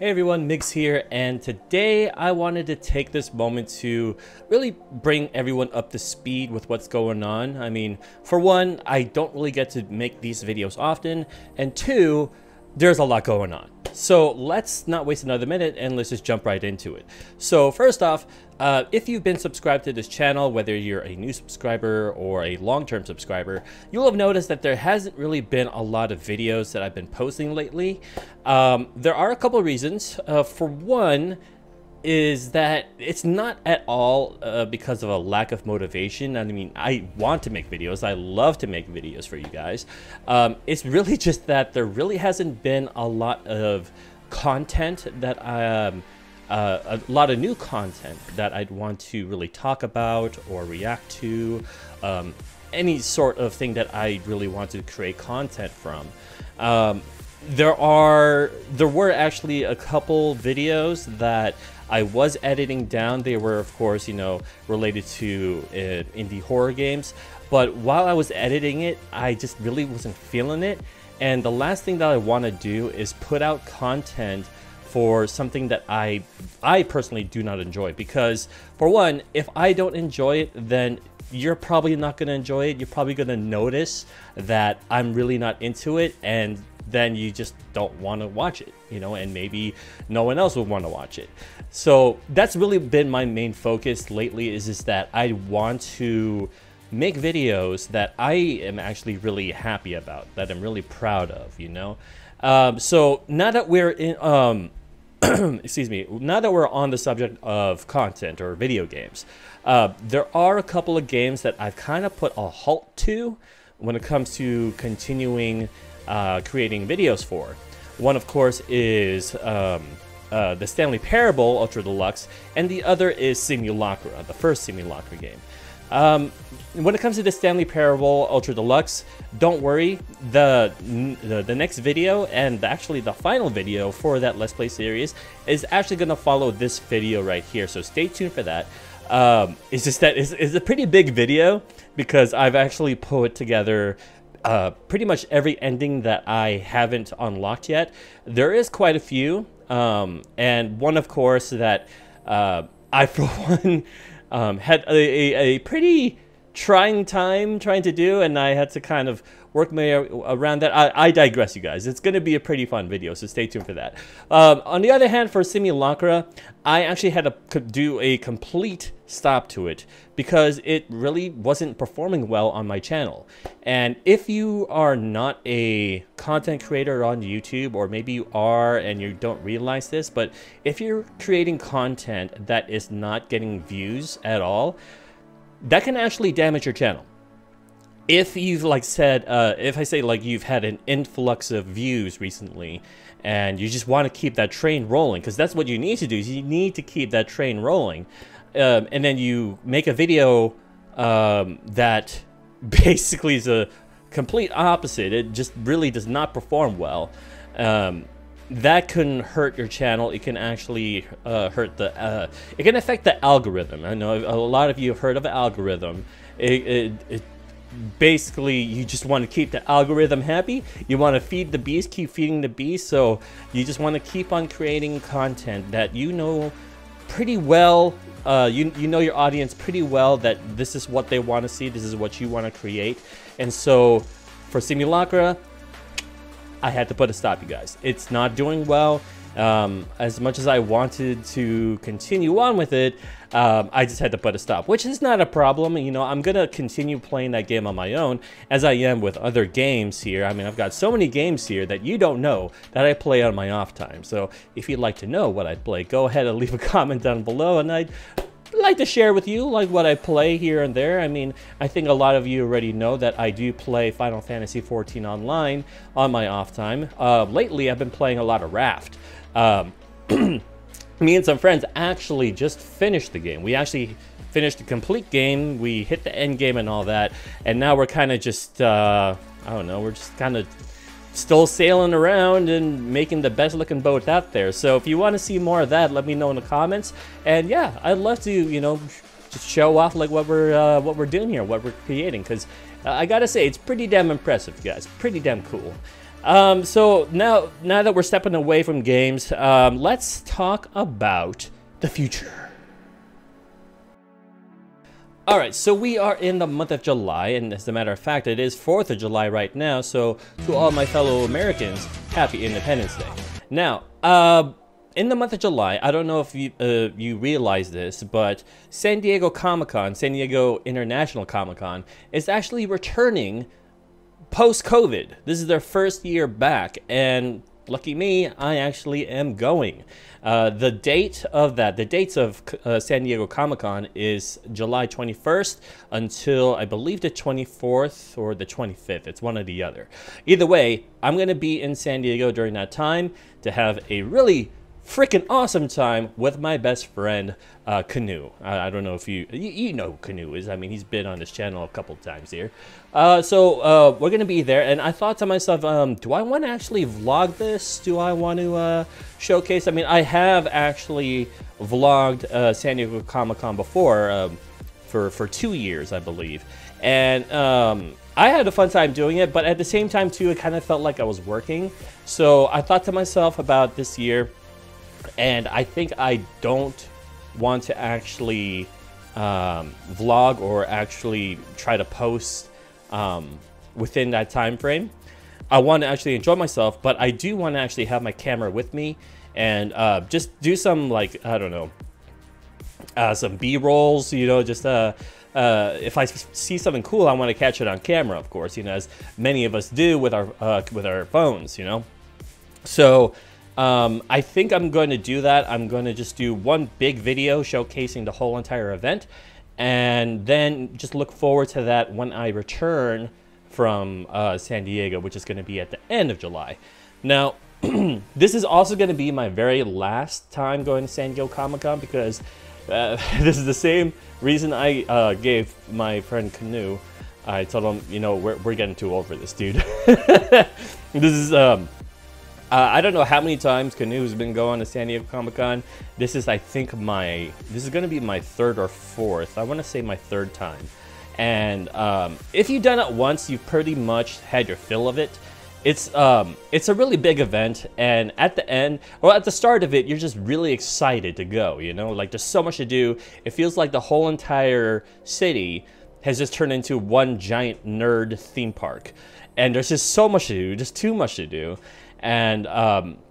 Hey everyone, Migs here, and today I wanted to take this moment to really bring everyone up to speed with what's going on. I mean, for one, I don't really get to make these videos often, and two, there's a lot going on. So let's not waste another minute and let's just jump right into it. So first off, if you've been subscribed to this channel, whether you're a new subscriber or a long-term subscriber, you'll have noticed that there hasn't really been a lot of videos that I've been posting lately. There are a couple reasons. For one, is that it's not at all because of a lack of motivation. I mean, I want to make videos. I love to make videos for you guys. It's really just that there really hasn't been a lot of content that a lot of new content that I'd want to really talk about or react to, any sort of thing that I really want to create content from. There were actually a couple videos that I was editing down. They were, of course, you know, related to indie horror games. But while I was editing it, I just really wasn't feeling it. And the last thing that I want to do is put out content for something that I personally do not enjoy. Because for one, if I don't enjoy it, then you're probably not going to enjoy it. You're probably going to notice that I'm really not into it, and then you just don't want to watch it, you know, and maybe no one else would want to watch it. So that's really been my main focus lately, is just that I want to make videos that I am actually really happy about, that I'm really proud of, you know. So now that we're in, excuse me, now that we're on the subject of content or video games, there are a couple of games that I've kind of put a halt to when it comes to continuing creating videos for. One, of course, is The Stanley Parable Ultra Deluxe, and the other is Simulacra, the first Simulacra game. When it comes to The Stanley Parable Ultra Deluxe, don't worry, the next video, and actually the final video for that Let's Play series, is actually going to follow this video right here, so stay tuned for that. It's just that it's a pretty big video, because I've actually put together pretty much every ending that I haven't unlocked yet. There is quite a few, and one, of course, that I, for one, had a pretty trying time trying to do, and I had to kind of work my way around that. I digress, you guys. It's going to be a pretty fun video, so stay tuned for that. On the other hand, for Simulacra, I actually had to do a complete stop to it because it really wasn't performing well on my channel. And if you are not a content creator on YouTube, or maybe you are and you don't realize this, but if you're creating content that is not getting views at all, that can actually damage your channel. If you've, like, said, if I say, like, you've had an influx of views recently and you just want to keep that train rolling, because that's what you need to do, is you need to keep that train rolling. And then you make a video that basically is a complete opposite. It just really does not perform well. That can hurt your channel. It can actually hurt the, it can affect the algorithm. I know a lot of you have heard of an algorithm. It basically, you just want to keep the algorithm happy. You want to feed the beast, keep feeding the beast. So you just want to keep on creating content that you know pretty well. You know your audience pretty well, that this is what they want to see. This is what you want to create. And so for Simulacra, I had to put a stop, you guys. It's not doing well. As much as I wanted to continue on with it, I just had to put a stop, which is not a problem. You know, I'm gonna continue playing that game on my own, as I am with other games here. I mean, I've got so many games here that you don't know that I play on my off time. So if you'd like to know what I play, go ahead and leave a comment down below, and I'd like to share with you, like, what I play here and there. I mean, I think a lot of you already know that I do play Final Fantasy 14 Online on my off time. Lately, I've been playing a lot of Raft. Me and some friends actually just finished the game. We actually finished the complete game. We hit the end game and all that, and now we're kind of just I don't know, we're just kind of still sailing around and making the best looking boat out there. So if you want to see more of that, let me know in the comments, and yeah, I'd love to, you know, just show off, like, what we're doing here, what we're creating, because I gotta say, it's pretty damn impressive, guys. Pretty damn cool. So now that we're stepping away from games, let's talk about the future. All right, so we are in the month of July, and as a matter of fact, it is 4th of July right now, so to all my fellow Americans, happy Independence Day. Now, in the month of July, I don't know if you realize this, but San Diego Comic-Con, San Diego International Comic-Con, is actually returning post-COVID. This is their first year back, and lucky me, I actually am going. The dates of San Diego Comic-Con is July 21st until I believe the 24th or the 25th. It's one or the other. Either way, I'm going to be in San Diego during that time to have a really freaking awesome time with my best friend Canoe. I don't know if you know who Canoe is. I mean, he's been on this channel a couple times here. So we're gonna be there, and I thought to myself, do I want to actually vlog this? Do I want to showcase? I mean, I have actually vlogged San Diego Comic-Con before for 2 years, I believe, and I had a fun time doing it, but at the same time too, it kind of felt like I was working. So I thought to myself about this year, and I think I don't want to actually vlog or actually try to post within that time frame. I want to actually enjoy myself, but I do want to actually have my camera with me and just do some, like, I don't know, some B-rolls, you know, just if I see something cool, I want to catch it on camera, of course, you know, as many of us do with our phones, you know. So I think I'm going to do that. I'm going to just do one big video showcasing the whole entire event, and then just look forward to that when I return from San Diego, which is going to be at the end of July. Now, this is also going to be my very last time going to San Diego Comic-Con, because this is the same reason I gave my friend Canoe. I told him, you know, we're getting too old for this, dude. This is... I don't know how many times Canoe's been going to San Diego Comic-Con. This is, I think, this is going to be my third or fourth. I want to say my third time. And if you've done it once, you've pretty much had your fill of it. It's a really big event, and at the end, or at the start of it, you're just really excited to go, you know? Like, there's so much to do. It feels like the whole entire city has just turned into one giant nerd theme park. And there's just so much to do, just too much to do. And,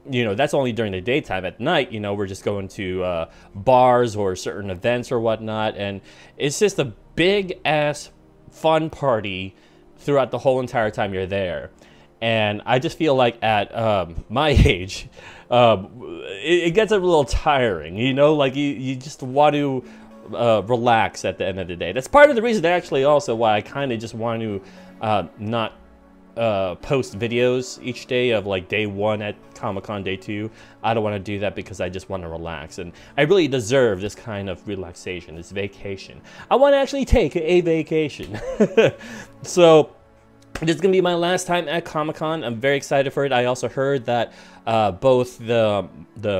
you know, that's only during the daytime. At night, you know, we're just going to bars or certain events or whatnot. And it's just a big-ass fun party throughout the whole entire time you're there. And I just feel like at my age, it gets a little tiring, you know? Like, you just want to relax at the end of the day. That's part of the reason, actually, also why I kind of just want to not... post videos each day of, like, day one at Comic-Con, day two. I don't want to do that because I just want to relax, and I really deserve this kind of relaxation, this vacation. I want to actually take a vacation. So this is gonna be my last time at Comic-Con. I'm very excited for it. I also heard that both the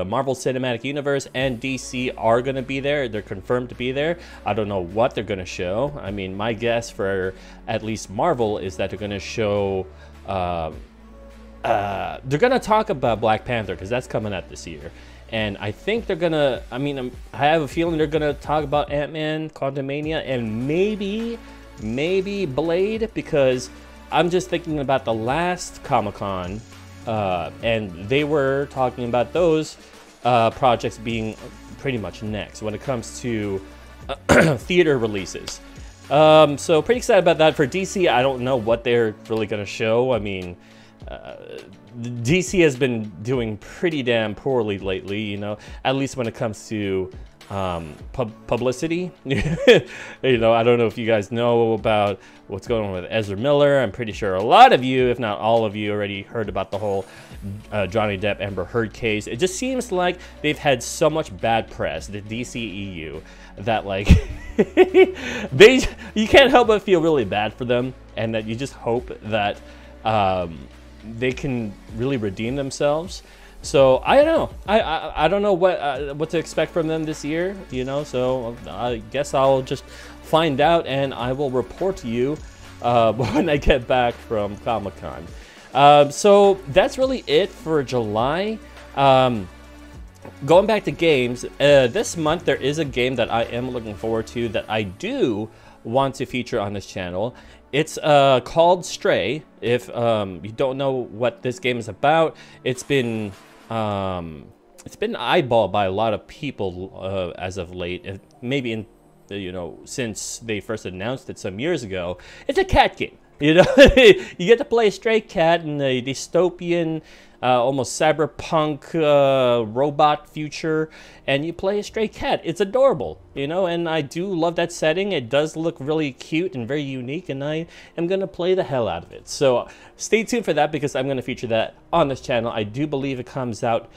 Marvel Cinematic Universe and DC are gonna be there. They're confirmed to be there. I don't know what they're gonna show. I mean, my guess for at least Marvel is that they're gonna show they're gonna talk about Black Panther, because that's coming out this year, and I think they're gonna, I mean, I have a feeling they're gonna talk about Ant-Man, Quantumania, and maybe Blade, because I'm just thinking about the last Comic-Con. And they were talking about those projects being pretty much next when it comes to theater releases. So pretty excited about that. For DC, I don't know what they're really going to show. I mean, DC has been doing pretty damn poorly lately, you know, at least when it comes to publicity. You know, I don't know if you guys know about what's going on with Ezra Miller. I'm pretty sure a lot of you, if not all of you, already heard about the whole Johnny Depp Amber Heard case. It just seems like they've had so much bad press, the DCEU, that, like, you can't help but feel really bad for them, and that you just hope that they can really redeem themselves. So I don't know. I don't know what to expect from them this year, you know. So I guess I'll just find out, and I will report to you when I get back from Comic-Con. So that's really it for July. Going back to games, this month there is a game that I am looking forward to that I do want to feature on this channel. It's called Stray. If you don't know what this game is about, it's been eyeballed by a lot of people as of late, maybe in, you know, since they first announced it some years ago. It's a cat game. You know, you get to play a stray cat in a dystopian, almost cyberpunk robot future, and you play a stray cat. It's adorable, you know, and I do love that setting. It does look really cute and very unique, and I am going to play the hell out of it. So stay tuned for that, because I'm going to feature that on this channel. I do believe it comes out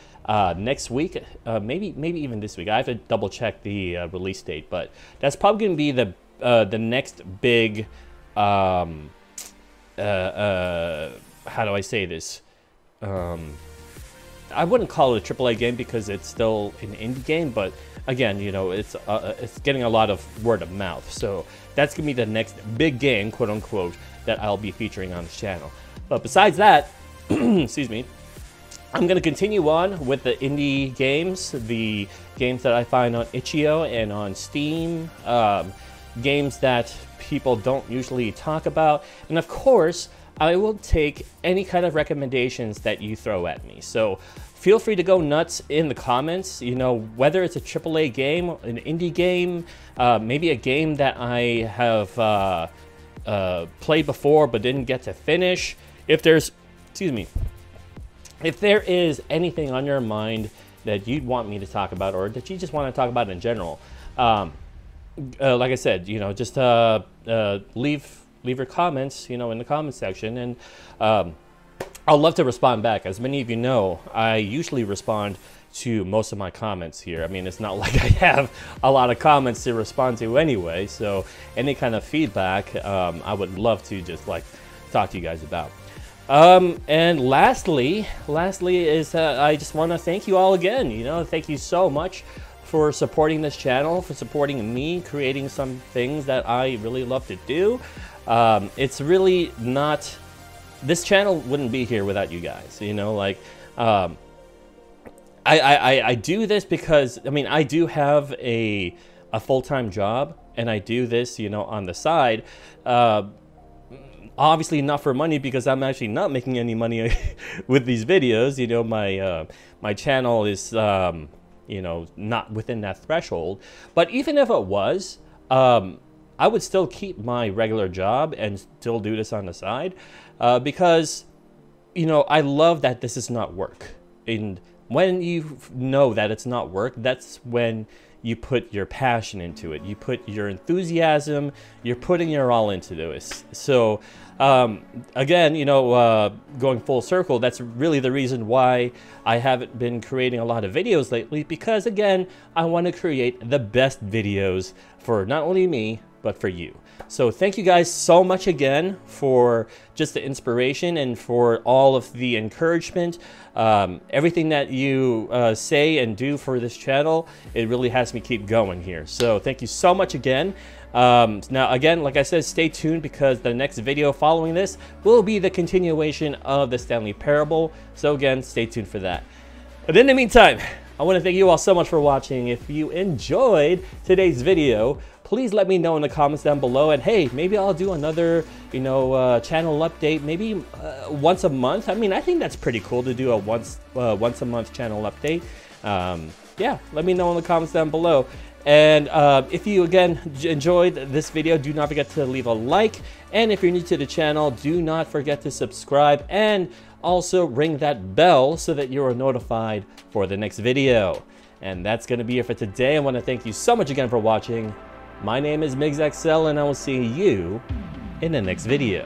next week, maybe even this week. I have to double check the release date, but that's probably going to be the next big... how do I say this? I wouldn't call it a AAA game because it's still an indie game, but again, you know, it's getting a lot of word of mouth. So that's gonna be the next big game, quote unquote, that I'll be featuring on this channel. But besides that, excuse me, I'm gonna continue on with the indie games, the games that I find on itch.io and on Steam, games that people don't usually talk about, and of course I will take any kind of recommendations that you throw at me. So feel free to go nuts in the comments, you know, whether it's a AAA game, an indie game, maybe a game that I have played before but didn't get to finish. If there's, excuse me, if there is anything on your mind that you'd want me to talk about, or that you just want to talk about in general, like I said, you know, just leave your comments, you know, in the comment section, and I'll love to respond back. As many of you know, I usually respond to most of my comments here. I mean, it's not like I have a lot of comments to respond to anyway, so any kind of feedback, I would love to just like talk to you guys about. And lastly is I just want to thank you all again. You know, thank you so much for supporting this channel, for supporting me creating some things that I really love to do. It's really not, this channel wouldn't be here without you guys, you know, like I do this because, I mean, I do have a full-time job, and I do this, you know, on the side. Obviously not for money, because I'm actually not making any money with these videos. You know, my channel is you know, not within that threshold. But even if it was, I would still keep my regular job and still do this on the side, because, you know, I love that this is not work. And when you know that it's not work, that's when you put your passion into it. You put your enthusiasm, you're putting your all into this. So again, you know, going full circle, that's really the reason why I haven't been creating a lot of videos lately, because again, I want to create the best videos for not only me, but for you. So thank you guys so much again for just the inspiration and for all of the encouragement. Everything that you say and do for this channel, it really has me keep going here. So thank you so much again. Now again, like I said, stay tuned, because the next video following this will be the continuation of the Stanley Parable. So again, stay tuned for that. But in the meantime, I want to thank you all so much for watching. If you enjoyed today's video, please let me know in the comments down below. And hey, maybe I'll do another, you know, channel update, maybe once a month. I mean, I think that's pretty cool to do a once a month channel update. Yeah, let me know in the comments down below. And if you, again, enjoyed this video, do not forget to leave a like. And if you're new to the channel, do not forget to subscribe, and also ring that bell so that you are notified for the next video. And that's going to be it for today. I want to thank you so much again for watching. My name is MigsXL, and I will see you in the next video.